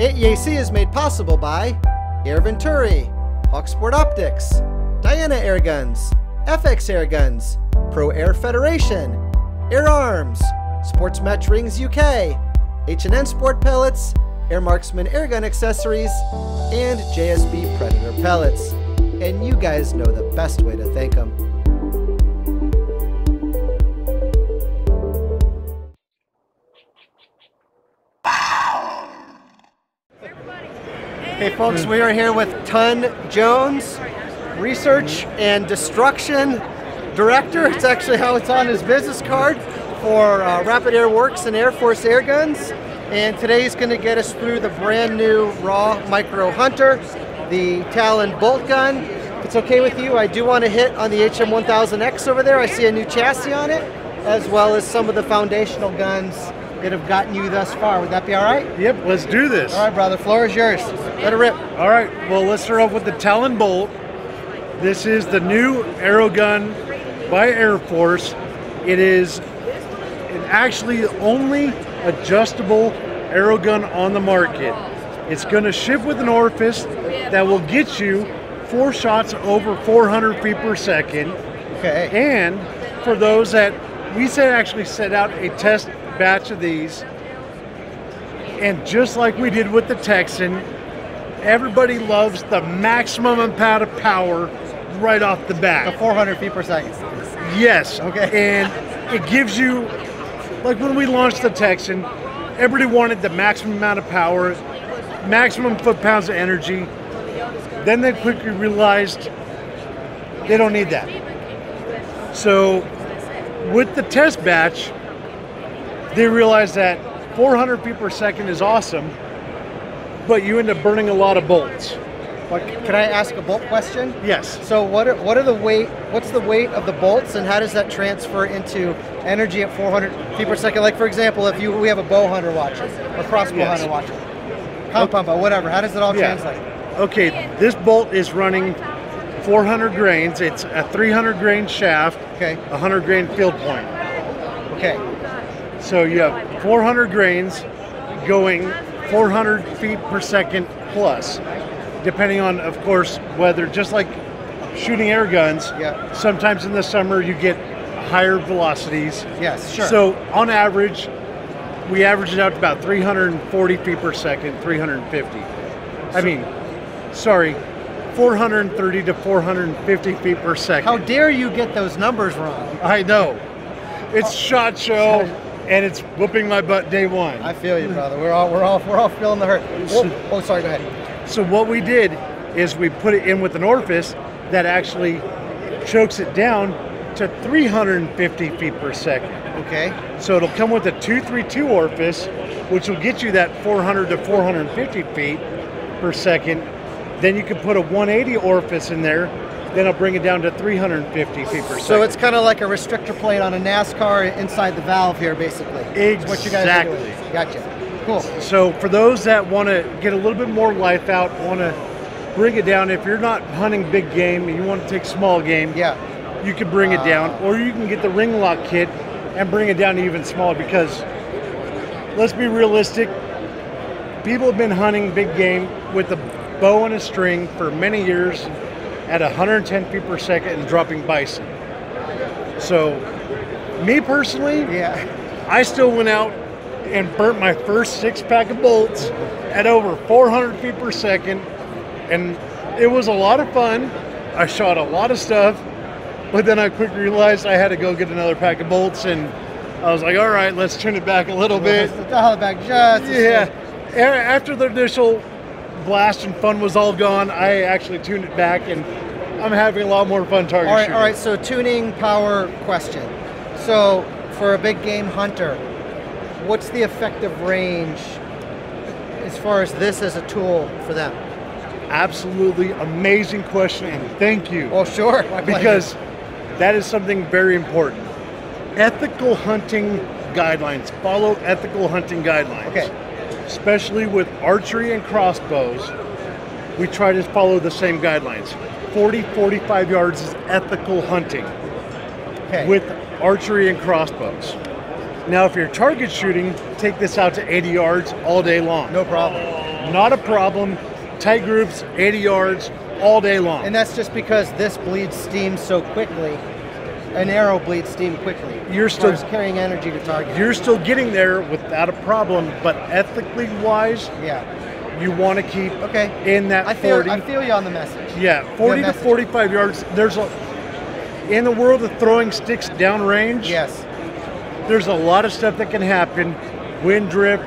8EAC is made possible by Air Venturi, Hawksport Optics, Diana Air Guns, FX Air Guns, Pro Air Federation, Air Arms, Sports Match Rings UK, H&N Sport Pellets, Air Marksman Air Gun Accessories, and JSB Predator Pellets. And you guys know the best way to thank them. Hey folks, we are here with Ton Jones, Research and Destruction Director. It's actually how it's on his business card for Rapid Airworks and Air Force Air Guns. And today's going to get us through the brand new Raw Micro Hunter, the Talon Bolt Gun. If it's okay with you, I do want to hit on the HM1000X over there. I see a new chassis on it, as well as some of the foundational guns that have gotten you thus far. Would that be all right? Yep, let's do this. All right, brother, floor is yours. Let it rip. All right, well, let's start off with the Talon Bolt. This is the new aero gun by Air Force. It is actually the only adjustable aero gun on the market. It's going to ship with an orifice that will get you 4 shots over 400 feet per second. Okay. And for those that we said actually set out a test batch of these, and just like we did with the Texan, everybody loves the maximum amount of power right off the bat. The 400 feet per second. Yes. Okay. And it gives you, like when we launched the Texan, everybody wanted the maximum amount of power, maximum foot-pounds of energy. Then they quickly realized they don't need that. So with the test batch, they realized that 400 feet per second is awesome, but you end up burning a lot of bolts. Can I ask a bolt question? Yes. So what's the weight of the bolts, and how does that transfer into energy at 400 feet per second? Like for example, if we have a bow hunter watching, a crossbow hunter watching, pump pump, whatever, how does it all translate? Okay, this bolt is running 400 grains. It's a 300 grain shaft, okay, 100 grain field point. Okay. So you have 400 grains going 400 feet per second plus, depending on, of course, weather. Just like shooting air guns, sometimes in the summer you get higher velocities. Yes, sure. So on average, we average it out to about 340 feet per second, 350. I mean, sorry, 430 to 450 feet per second. How dare you get those numbers wrong? I know. It's SHOT Show, and it's whooping my butt day one. I feel you, brother. We're all feeling the hurt. Oh, sorry, go ahead. So what we did is we put it in with an orifice that actually chokes it down to 350 feet per second. Okay. So it'll come with a 232 orifice, which will get you that 400 to 450 feet per second. Then you can put a 180 orifice in there, then it'll bring it down to 350 feet per second. So it's kind of like a restrictor plate on a NASCAR inside the valve here, basically. Exactly. That's what you guys are doing. Gotcha. Cool. So for those that want to get a little bit more life out, want to bring it down, if you're not hunting big game and you want to take small game, you can bring it down, or you can get the ring lock kit and bring it down to even smaller, because let's be realistic, people have been hunting big game with a bow and a string for many years at 110 feet per second and dropping bison. So me personally, I still went out and burnt my first 6-pack of bolts at over 400 feet per second, and it was a lot of fun. I shot a lot of stuff, but then I quickly realized I had to go get another pack of bolts, and I was like, all right, let's turn it back a little bit. Let's dial it back just after the initial blast and fun was all gone, I actually tuned it back, and I'm having a lot more fun target shooting. All right, so tuning power question. So for a big game hunter, what's the effective range as far as this as a tool for them? Absolutely amazing question, and thank you. Oh, sure. Because that is something very important. Ethical hunting guidelines. Follow ethical hunting guidelines. Okay. Especially with archery and crossbows, we try to follow the same guidelines. 40, 45 yards is ethical hunting with archery and crossbows. Now, if you're target shooting, take this out to 80 yards all day long. No problem. Not a problem. Tight groups, 80 yards, all day long. And that's just because this bleeds steam so quickly. An arrow bleeds steam quickly. You're still carrying energy to target. You're still getting there without a problem, but ethically wise, yeah, you want to keep in that 40. I feel you on the message. Yeah, 40 to 45 yards. There's a in the world of throwing sticks downrange. Yes, there's a lot of stuff that can happen. Wind drift,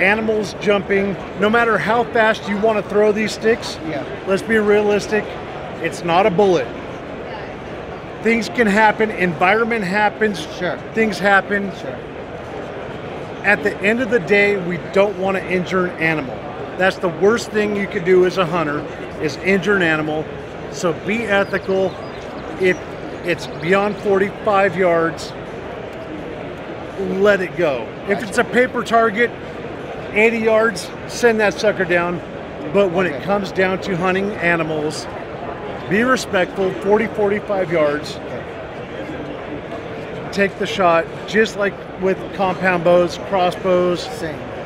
animals jumping. No matter how fast you want to throw these sticks, yeah, let's be realistic. It's not a bullet. Things can happen, environment happens, sure, things happen. Sure. At the end of the day, we don't want to injure an animal. That's the worst thing you could do as a hunter, is injure an animal. So be ethical. If it's beyond 45 yards, let it go. If it's a paper target, 80 yards, send that sucker down. But when it comes down to hunting animals, be respectful, 40, 45 yards. Okay. Take the shot, just like with compound bows, crossbows,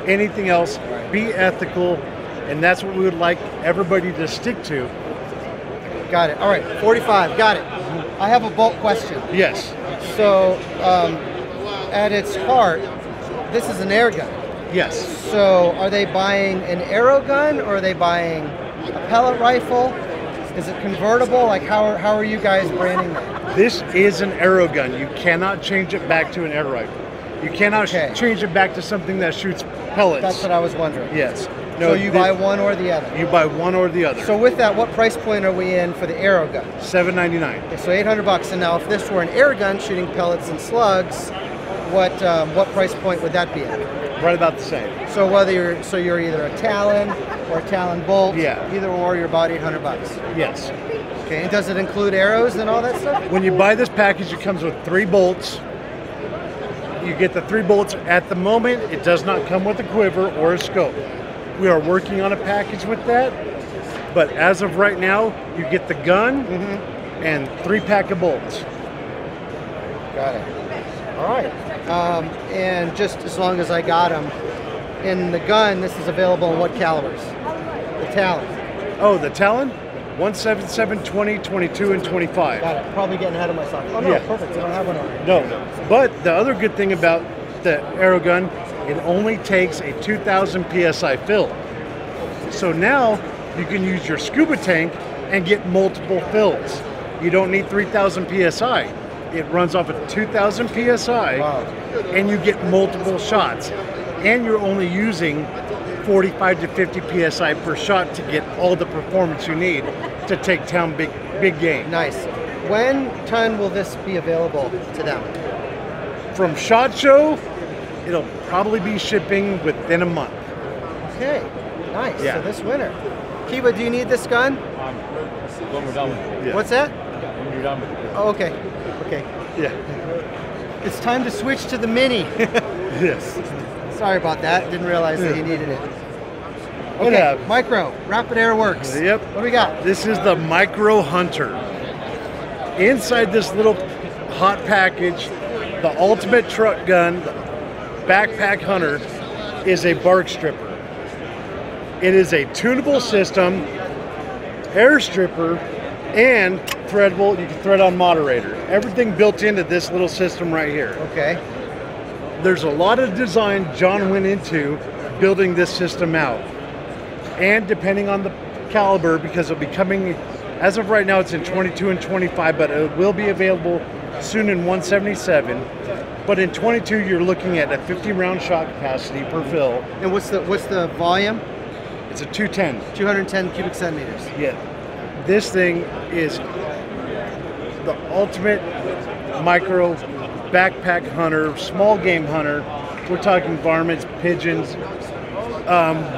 anything else. Right. Be ethical, and that's what we would like everybody to stick to. Got it. All right, 45, got it. I have a bolt question. Yes. So, at its heart, this is an air gun. Yes. So, are they buying an aero gun, or are they buying a pellet rifle? Is it convertible? Like, how are you guys branding that? This is an aero gun. You cannot change it back to an air rifle. You cannot change it back to something that shoots pellets. That's what I was wondering. Yes. No, so you buy one or the other? You buy one or the other. So with that, what price point are we in for the aero gun? $7.99. Okay, so $800. And now if this were an air gun shooting pellets and slugs, what price point would that be at? Right about the same. So whether you're either a Talon or a Talon Bolt, yeah, either or, you're about $800. Yes. Okay, and does it include arrows and all that stuff? When you buy this package, it comes with 3 bolts. You get the 3 bolts. At the moment, it does not come with a quiver or a scope. We are working on a package with that, but as of right now, you get the gun and 3-pack of bolts. Got it. All right. And just as long as I got them, in the gun, this is available in what calibers? The Talon. Oh, the Talon? 177, 20, 22, and 25. Got it. Probably getting ahead of myself. Oh, no, perfect. I don't have one already. No. But the other good thing about the aero gun, it only takes a 2,000 PSI fill. So now you can use your scuba tank and get multiple fills. You don't need 3,000 PSI. It runs off of 2,000 PSI, wow, and you get multiple shots. And you're only using 45 to 50 PSI per shot to get all the performance you need to take down big game. Nice. When time will this be available to them? From SHOT Show, it'll probably be shipping within a month. Okay, nice. Yeah. So this winter. Kiba, do you need this gun? When we're done with it. What's that? When you're done with it. Oh, okay. Okay. Yeah. It's time to switch to the Mini. Yes. Sorry about that. Didn't realize that you needed it. Okay, Micro, Rapid Airworks. Yep. What do we got? This is the Micro Hunter. Inside this little hot package, the ultimate truck gun, the backpack hunter, is a bark stripper. It is a tunable system, air stripper, and threadable. You can thread on moderator. Everything built into this little system right here. Okay. There's a lot of design John went into building this system out. And depending on the caliber, because it'll be coming, as of right now it's in 22 and 25, but it will be available soon in 177. But in 22, you're looking at a 50 round shot capacity per fill. And what's the volume? It's a 210. 210 cubic centimeters. Yeah. This thing is the ultimate micro backpack hunter, small game hunter. We're talking varmints, pigeons.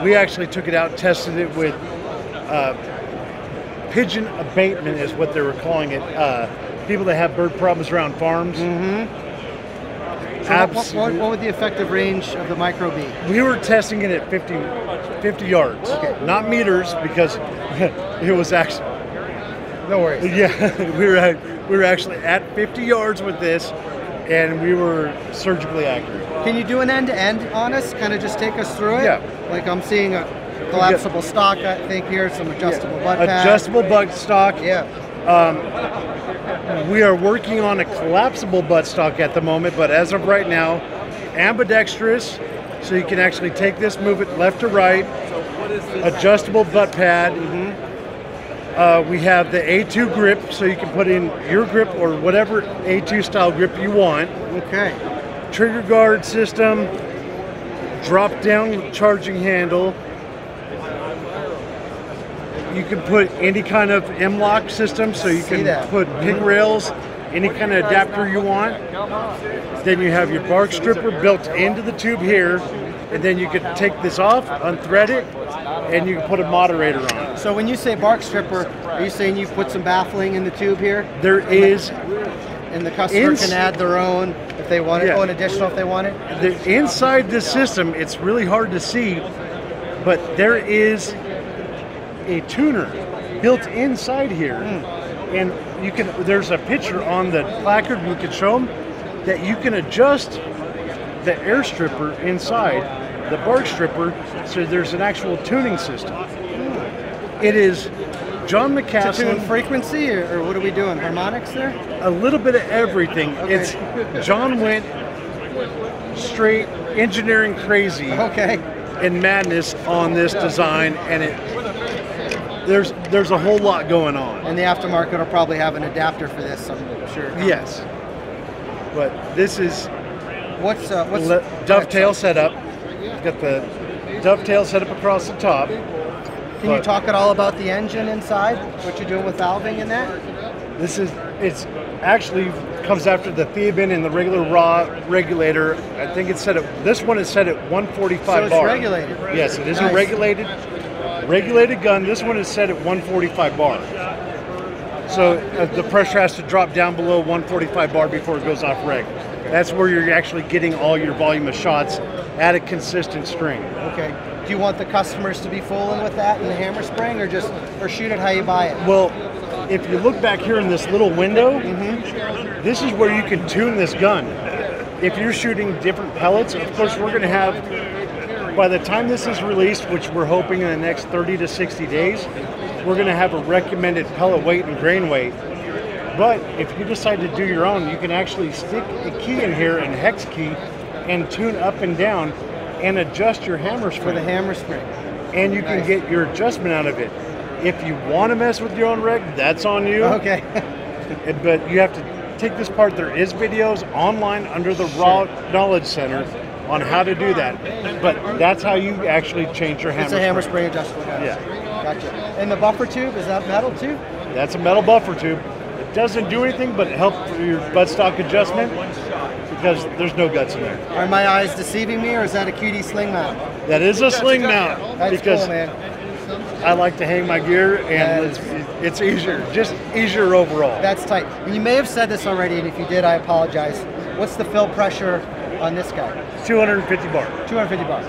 We actually took it out, tested it with pigeon abatement is what they were calling it. People that have bird problems around farms. So what would the effective range of the micro be? We were testing it at 50 yards. Okay. Not meters, because it was actually... No worries. Yeah, we were actually at 50 yards with this, and we were surgically accurate. Can you do an end-to-end on us? Kind of just take us through it? Yeah. Like I'm seeing a collapsible stock, I think here, some adjustable butt pad. Adjustable butt stock. Yeah. We are working on a collapsible buttstock at the moment, but as of right now, ambidextrous, so you can actually take this, move it left to right, adjustable butt pad. We have the A2 grip, so you can put in your grip or whatever A2 style grip you want. Okay. Trigger guard system, drop down charging handle. You can put any kind of M-lock system, so you can put pin rails, any kind of adapter you want. Then you have your bark stripper built into the tube here, and then you could take this off, unthread it, and you can put a moderator on. So when you say bark stripper, are you saying you've put some baffling in the tube here? There is. And the customer can add their own if they want it, or an additional if they want it? Inside this system, it's really hard to see, but there is a tuner built inside here, and you can. There's a picture on the placard we can show them that you can adjust the air stripper inside the bark stripper. So there's an actual tuning system. It is John McCaslin. To tune frequency, or what are we doing? Harmonics there? A little bit of everything. Okay. It's John went straight engineering crazy and madness on this design, and there's a whole lot going on. And the aftermarket will probably have an adapter for this, I'm sure. Yes. But this is what's dovetail setup. You've got the dovetail setup across the top. Can you talk at all about the engine inside? What you're doing with valving and that? This is, it's actually comes after the Theoben and the regular raw regulator. I think it's set at, this one is set at 145 bar. So it's regulated. Yes, it is a regulated. Regulated gun. This one is set at 145 bar, so the pressure has to drop down below 145 bar before it goes off reg. That's where you're actually getting all your volume of shots at a consistent string. Okay. Do you want the customers to be fooling with that in the hammer spring, or just shoot it how you buy it? Well, if you look back here in this little window, this is where you can tune this gun. If you're shooting different pellets, of course we're going to have. By the time this is released, which we're hoping in the next 30 to 60 days, we're going to have a recommended pellet weight and grain weight. But if you decide to do your own, you can actually stick a key in here and hex key and tune up and down and adjust your hammer spring. For the hammer spring. And you can get your adjustment out of it. If you want to mess with your own rig, that's on you. Okay. But you have to take this part. There is videos online under the Raw Knowledge Center on how to do that, but that's how you actually change your hammer. It's a hammer spring adjustable. Yeah, gotcha. And the buffer tube, is that metal tube? That's a metal buffer tube. It doesn't do anything but help for your buttstock adjustment because there's no guts in there. Are my eyes deceiving me, or is that a QD sling mount? That is a sling mount. That's because cool, man. I like to hang my gear, and it's easier, just easier overall. That's tight. And you may have said this already, and if you did, I apologize. What's the fill pressure on this guy? 250 bar. 250 bar.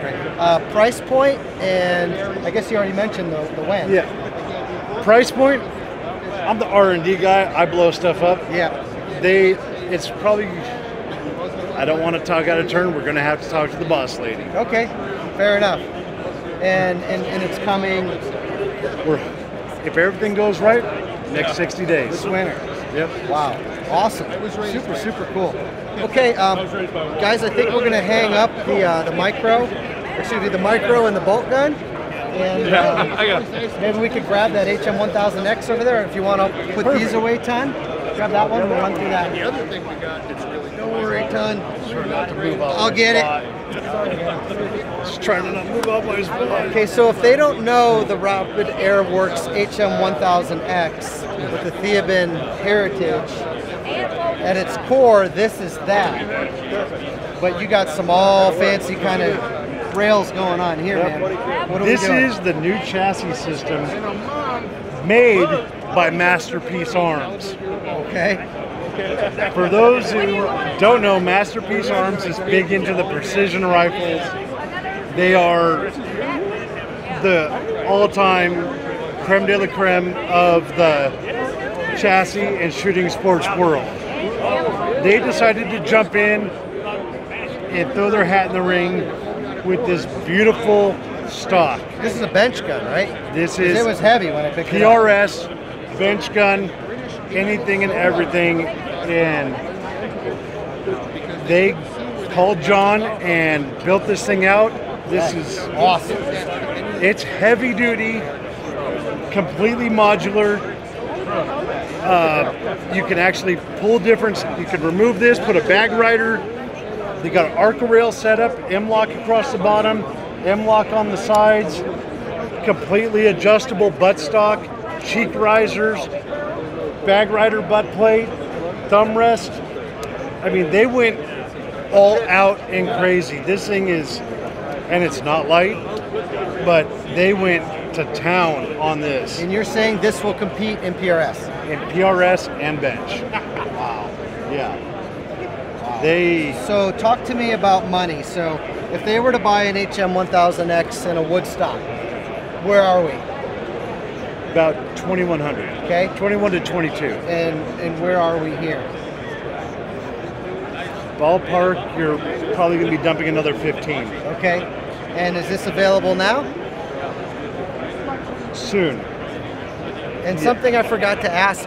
Great. Price point, and I guess you already mentioned the when. Yeah. Price point, I'm the R&D guy. I blow stuff up. Yeah. It's probably, I don't want to talk out of turn. We're going to have to talk to the boss lady. Okay. Fair enough. And it's coming. If everything goes right, next 60 days. This winter. Yep. Wow. Awesome. Super, super cool. Okay, guys, I think we're going to hang up the micro and the bolt gun, and maybe we could grab that HM1000X over there. If you want to put these away, Ton, grab that one. We'll run through that. The other thing we got, it's really don't worry, Ton. I'll get it. Just trying to not move off my spot. Okay, so if they don't know the Rapid Airworks HM1000X with the Theoben heritage. At its core, this is that. But you got some all fancy kind of rails going on here, man. What are we doing? This is the new chassis system made by Masterpiece Arms. Okay. For those who don't know, Masterpiece Arms is big into the precision rifles. They are the all-time creme de la creme of the chassis and shooting sports world. They decided to jump in and throw their hat in the ring with this beautiful stock. This is a bench gun, right? This is. It was heavy when I picked it up. PRS, bench gun, anything and everything. And they called John and built this thing out. This is awesome. It's heavy duty, completely modular. You can actually pull different. You can remove this, put a bag rider. You got an Arca rail setup, M-lock across the bottom, M-lock on the sides, completely adjustable buttstock, cheek risers, bag rider butt plate, thumb rest. I mean, they went all out and crazy. This thing is, and it's not light, but they went to town on this. And you're saying this will compete in PRS? In PRS and bench. Wow. Yeah. So talk to me about money. So if they were to buy an HM1000X and a Woodstock, where are we? About 2100. Okay. 21 to 22. And where are we here? Ballpark, you're probably going to be dumping another 15. Okay. And is this available now? Soon. And something I forgot to ask.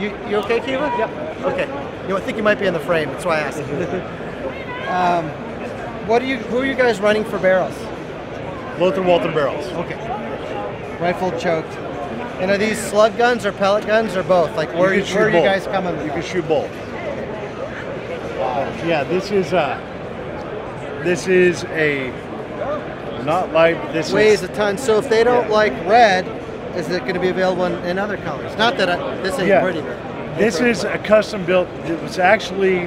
You okay, Kiva? Yeah. Okay. I think you might be in the frame. That's why I asked. Who are you guys running for barrels? Lothar Walton barrels. Okay. Rifle choked. And are these slug guns or pellet guns or both? Like where are you guys coming from? You can shoot both. Wow. Yeah. This is a not light. This weighs a ton. So if they don't like red, is it going to be available in other colors? Not that this ain't pretty. This is a custom built that was actually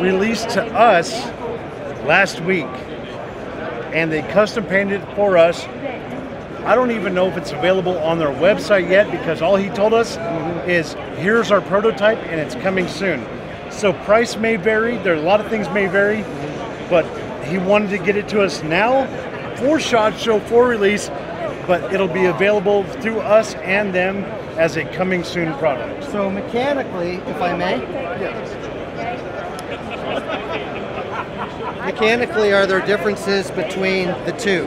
released to us last week, and they custom painted it for us. I don't even know if it's available on their website yet, because all he told us is here's our prototype and it's coming soon. So price may vary, there are a lot of things may vary, but he wanted to get it to us now for SHOT Show, for release, but it'll be available through us and them as a coming soon product. So mechanically, if I may? Yes. Mechanically, are there differences between the two?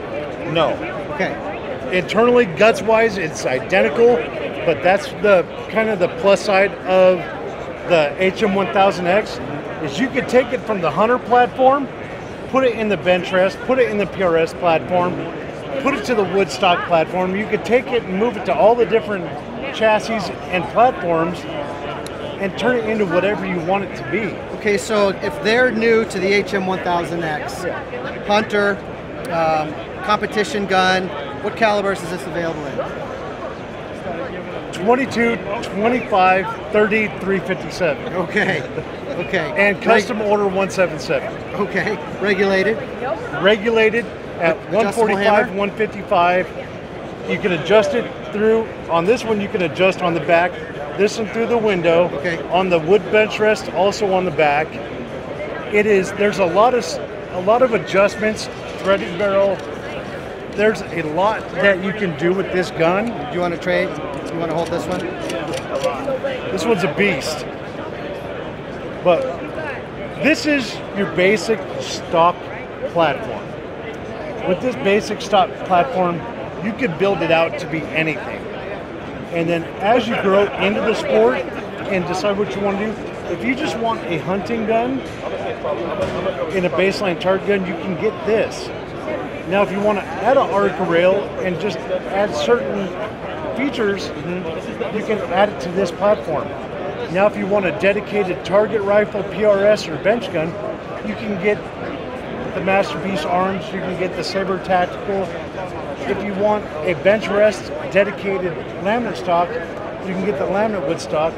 No. Okay. Internally, guts-wise, it's identical, but that's the kind of the plus side of the HM1000X, is you could take it from the Hunter platform, put it in the bench rest, put it in the PRS platform, put it to the Woodstock platform. You could take it and move it to all the different chassis and platforms and turn it into whatever you want it to be. Okay, so if they're new to the HM1000X, Hunter, competition gun, what calibers is this available in? 22, 25, 30, 357. Okay, okay. And custom order 177. Okay, regulated? Regulated at 145, 155. You can adjust it through, on this one you can adjust on the back, this one through the window, on the wood bench rest, also on the back. It is, there's a lot of adjustments, threaded barrel, there's a lot that you can do with this gun. Do you want to trade? Do you want to hold this one? This one's a beast. But this is your basic stock platform. With this basic stock platform, you could build it out to be anything. And then as you grow into the sport and decide what you want to do, if you just want a hunting gun and a baseline target gun, you can get this. Now, if you want to add an Arca rail and just add certain features, you can add it to this platform. Now, if you want a dedicated target rifle, PRS, or bench gun, you can get the Masterpiece Arms, you can get the Saber Tactical. If you want a bench rest dedicated laminate stock, you can get the laminate wood stock,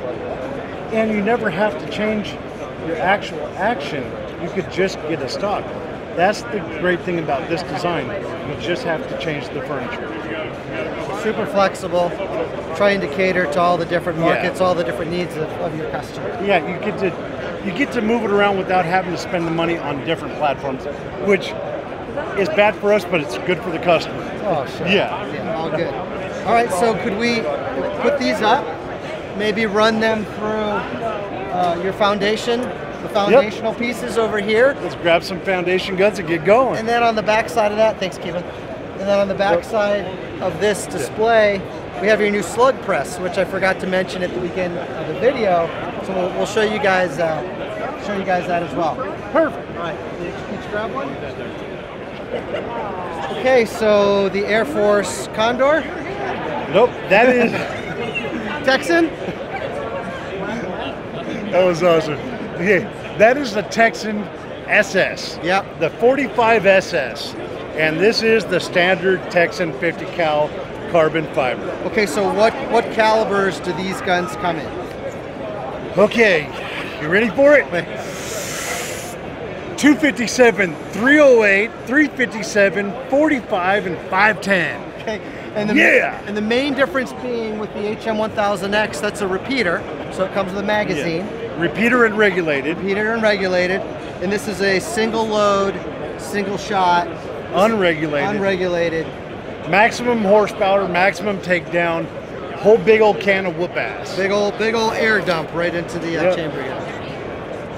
and you never have to change your actual action. You could just get a stock. That's the great thing about this design. You just have to change the furniture. Super flexible, trying to cater to all the different markets, all the different needs of your customer. Yeah, you get to move it around without having to spend the money on different platforms, which is bad for us, but it's good for the customer. Oh, sure. Yeah, all good. All right, so could we put these up, maybe run them through your foundation, the foundational pieces over here. Let's grab some foundation guns and get going. And then on the back side of that, thanks Kevin, and then on the back side of this display, we have your new slug press, which I forgot to mention at the weekend of the video. So we'll show you guys that as well. Perfect. All right, can you grab one? Okay, so the Air Force Condor. Nope, that is Texan. That was awesome. Okay, that is the Texan SS. Yep. The 45 SS, and this is the standard Texan 50 cal carbon fiber. Okay, so what calibers do these guns come in? Okay, you ready for it? 257, 308, 357, 45, and 510. Okay, and the and the main difference being with the HM1000X, that's a repeater, so it comes with a magazine. Yeah. Repeater and regulated. Repeater and regulated. And this is a single load, single shot. Unregulated. Unregulated. Maximum horsepower, maximum takedown. Whole big old can of whoop ass. Big old air dump right into the chamber here.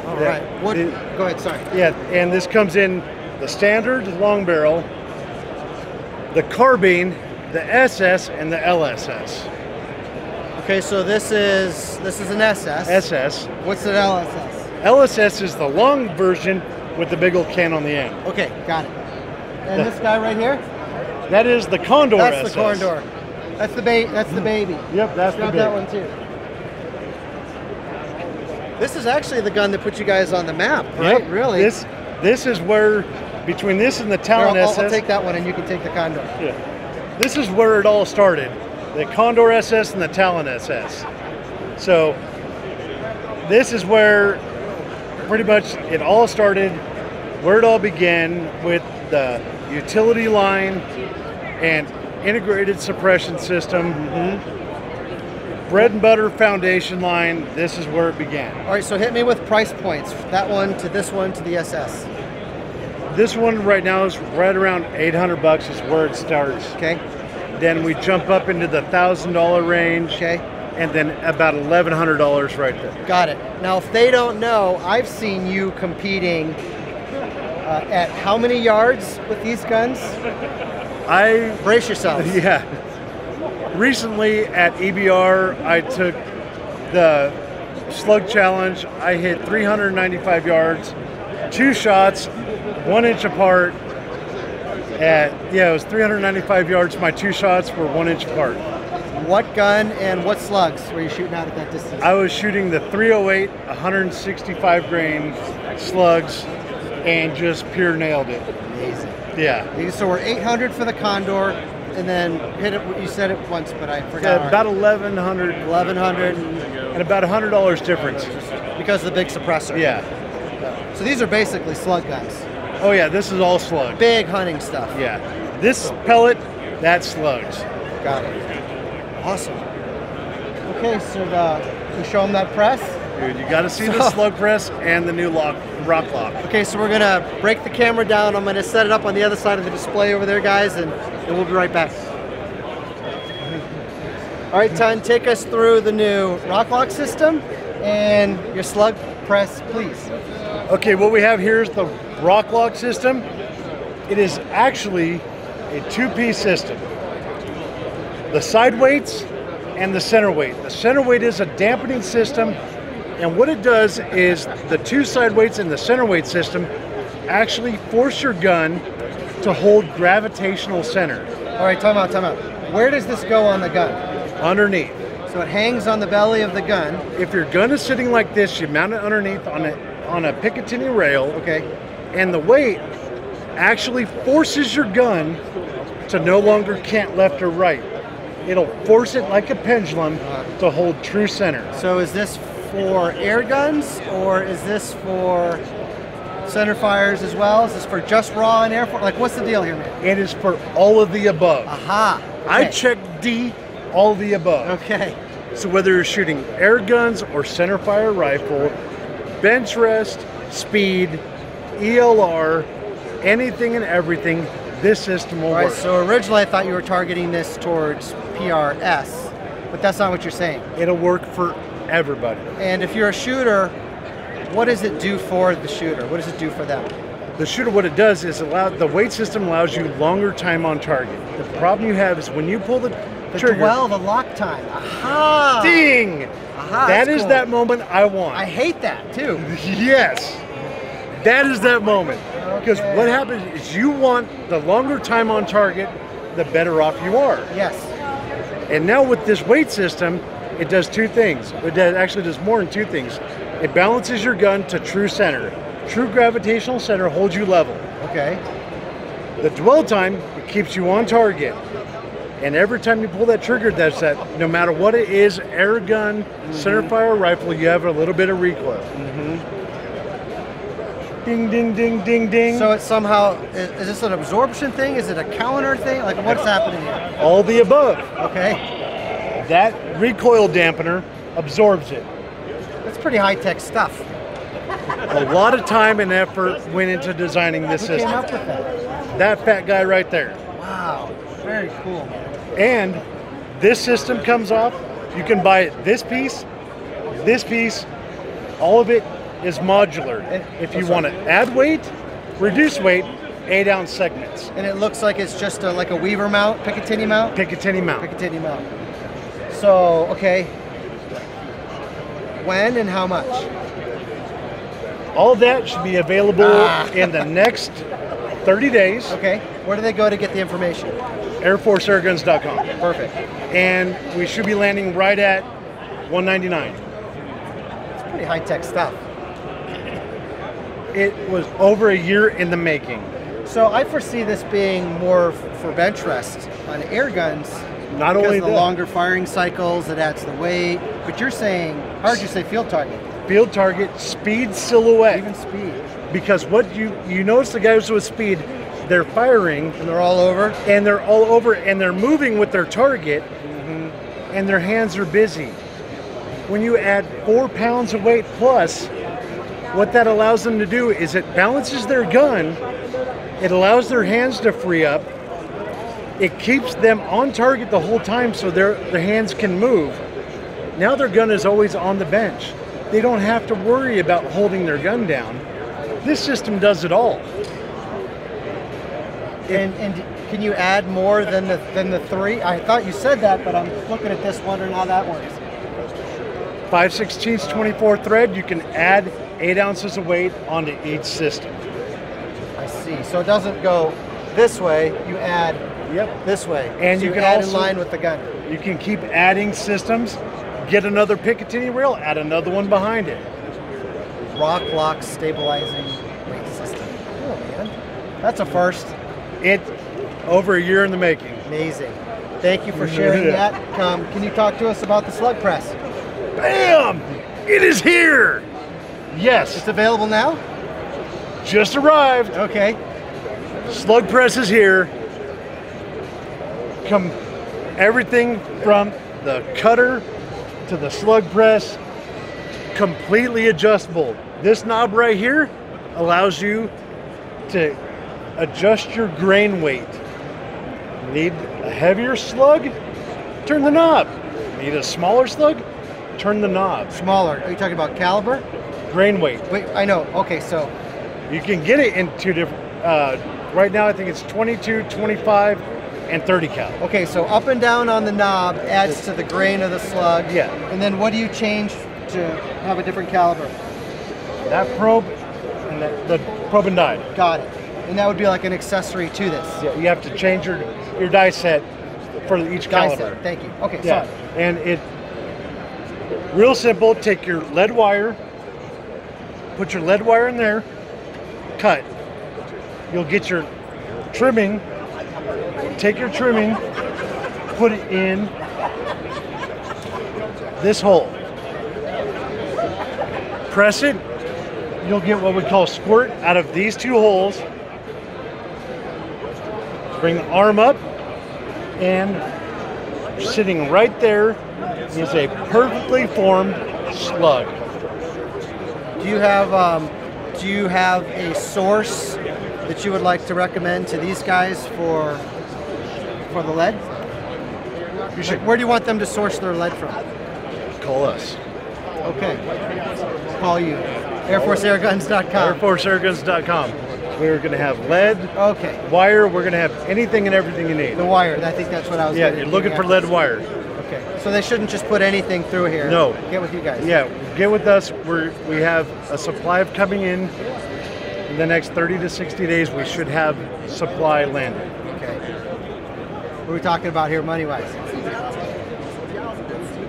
All right. What, go ahead, sorry. Yeah, and this comes in the standard long barrel, the carbine, the SS, and the LSS. Okay, so this is an SS. SS. What's an LSS? LSS is the long version with the big old can on the end. Okay, got it. And this guy right here? That is the Condor SS. That's the Condor. That's the baby. Yep, that's the baby. That one too. This is actually the gun that put you guys on the map, right? Yep. Really. This is where between this and the Talon SS. I'll take that one, and you can take the Condor. Yeah. This is where it all started. The Condor SS and the Talon SS. So this is where pretty much it all started, where it all began with the utility line and integrated suppression system. Bread and butter foundation line, this is where it began. All right, so hit me with price points. That one to this one to the SS. This one right now is right around $800 is where it starts. Okay. Then we jump up into the $1,000 range, and then about $1,100 right there. Got it. Now, if they don't know, I've seen you competing at how many yards with these guns? I brace yourselves. Yeah. Recently at EBR, I took the slug challenge. I hit 395 yards, 2 shots, 1 inch apart. Yeah, it was 395 yards. My 2 shots were 1 inch apart. What gun and what slugs were you shooting out at that distance? I was shooting the 308, 165 grain slugs and just pure nailed it. Amazing. Yeah. So we're 800 for the Condor and then hit it, you said it once, but I forgot. About 1100. 1100. And about $100 difference. Because of the big suppressor. Yeah. So these are basically slug guns. Oh yeah, this is all slugs. Big hunting stuff. Yeah. This pellet, that's slugs. Got it. Awesome. Okay, so you show them that press? Dude, you gotta see the slug press and the new Rok-Lok. Okay, so we're gonna break the camera down. I'm gonna set it up on the other side of the display over there, guys, and we'll be right back. All right, Ton, take us through the new Rok-Lok system and your slug press, please. Okay, what we have here is the Rok-Lok system. It is actually a two-piece system. The side weights and the center weight. The center weight is a dampening system, and what it does is the two side weights and the center weight system actually force your gun to hold gravitational center. All right, time out. Where does this go on the gun? Underneath. So it hangs on the belly of the gun. If your gun is sitting like this, you mount it underneath on a Picatinny rail, and the weight actually forces your gun to no longer cant left or right. It'll force it like a pendulum to hold true center. So is this for air guns, or is this for center fires as well? Is this for just raw and air? Like, what's the deal here, man? It is for all of the above. Aha. Okay. I checked D, all the above. Okay. So whether you're shooting air guns or center fire rifle, bench rest, speed, ELR, anything and everything, this system will work. So originally I thought you were targeting this towards PRS, but that's not what you're saying. It'll work for everybody. And if you're a shooter, What does it do for the shooter? What does it do for them? The shooter, what it does is the weight system allows you longer time on target. The problem you have is when you pull the trigger. The lock time. Aha! Ding! Aha, that is cool. That moment I want. I hate that too. Yes. That is that moment. Because what happens is you want the longer time on target, the better off you are. Yes. And now with this weight system, it does two things. It actually does more than two things. It balances your gun to true center. True gravitational center holds you level. Okay. The dwell time, it keeps you on target. And every time you pull that trigger, that's that, no matter what it is, air gun, center fire rifle, you have a little bit of recoil. Ding, ding, ding, ding, ding. So it's somehow, is this an absorption thing? Is it a counter thing? Like what's happening here? All the above. Okay. That recoil dampener absorbs it. That's pretty high-tech stuff. A lot of time and effort went into designing this system. Who came up with that? That fat guy right there. Wow, very cool. And this system comes off. You can buy it this piece, all of it is modular. If you want to add weight, reduce weight, 8-ounce segments. And it looks like it's just like a Weaver mount, Picatinny mount? Picatinny mount. Picatinny mount. So, okay, when and how much? All that should be available in the next 30 days. Okay. Where do they go to get the information? AirForceAirGuns.com. Perfect. And we should be landing right at $199. It's pretty high-tech stuff. It was over a year in the making. So I foresee this being more for bench rest on air guns. Not only the longer firing cycles, it adds the weight. But you're saying, how did you say field target? Field target, speed, silhouette. Even speed. Because what you notice the guys with speed, they're firing. And they're all over. And they're all over and they're moving with their target and their hands are busy. When you add 4 pounds of weight plus, what that allows them to do is it balances their gun, it allows their hands to free up, it keeps them on target the whole time so their hands can move. Now their gun is always on the bench. They don't have to worry about holding their gun down. This system does it all. And can you add more than the three? I thought you said that, but I'm looking at this wondering how that works. 5/16 24 thread, you can add 8 ounces of weight onto each system. I see, so it doesn't go this way, you add this way. And so you can add also, in line with the gun. You can keep adding systems. Get another Picatinny rail, add another one behind it. Rok-Lok stabilizing weight system. Oh man, that's a first. It over a year in the making. Amazing. Thank you for sharing that. Can you talk to us about the slug press? Bam! It is here. Yes. It's available now? Just arrived. Okay. Slug press is here. Come everything from the cutter to the slug press, completely adjustable. This knob right here allows you to adjust your grain weight. Need a heavier slug? Turn the knob. Need a smaller slug? Turn the knob. Smaller, are you talking about caliber? Grain weight. Wait, I know, okay, so. You can get it in two different, right now I think it's 22, 25, and 30 cal. Okay, so up and down on the knob adds to the grain of the slug. Yeah. And then what do you change to have a different caliber? That probe and the probe and die. Got it. And that would be like an accessory to this. Yeah, you have to change your die set for each caliber. Die set, thank you. Okay, yeah. Sorry. And it, real simple, take your lead wire, put your lead wire in there, cut. You'll get your trimming. Take your trimming, put it in this hole. Press it, you'll get what we call squirt out of these two holes. Bring the arm up, and sitting right there is a perfectly formed slug. Do you have a source that you would like to recommend to these guys for the lead? You should. Where do you want them to source their lead from? Call us. Okay. Call you. AirForceAirGuns.com. AirForceAirGuns.com. We're going to have lead, wire. We're going to have anything and everything you need. The wire, I think that's what I was looking at. Yeah, you're looking for lead wire. Okay, so they shouldn't just put anything through here. No. Get with you guys. Yeah, get with us. We have a supply coming in. In the next 30 to 60 days, we should have supply landed. Okay. What are we talking about here, money-wise?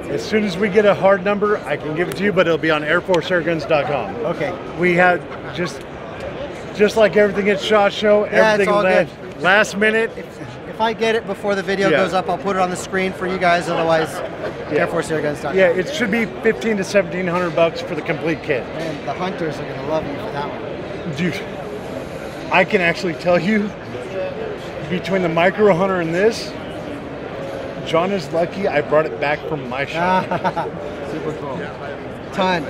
As soon as we get a hard number, I can give it to you, but it'll be on airforceairguns.com. Okay. We had just like everything at SHOT Show, everything last minute. If I get it before the video goes up, I'll put it on the screen for you guys. Otherwise, airforceairguns.com. Yeah, it should be $1,500 to $1,700 for the complete kit. And the hunters are gonna love you for that one. Dude, I can actually tell you, between the Micro Hunter and this, John is lucky I brought it back from my shop. Super cool. Ton.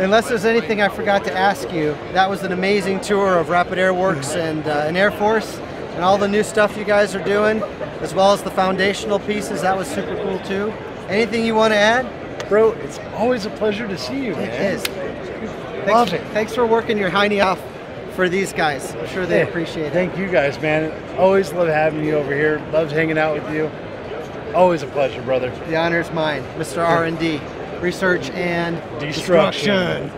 Unless there's anything I forgot to ask you, that was an amazing tour of Rapid Airworks and Air Force, and all the new stuff you guys are doing, as well as the foundational pieces. That was super cool too. Anything you want to add? Bro, it's always a pleasure to see you, man. It is. Thanks for working your hiney off for these guys. I'm sure they appreciate it. Thank you guys, man. Always love having you over here. Loves hanging out with you. Always a pleasure, brother. The honor's mine, Mr. R&D, Research and Destruction.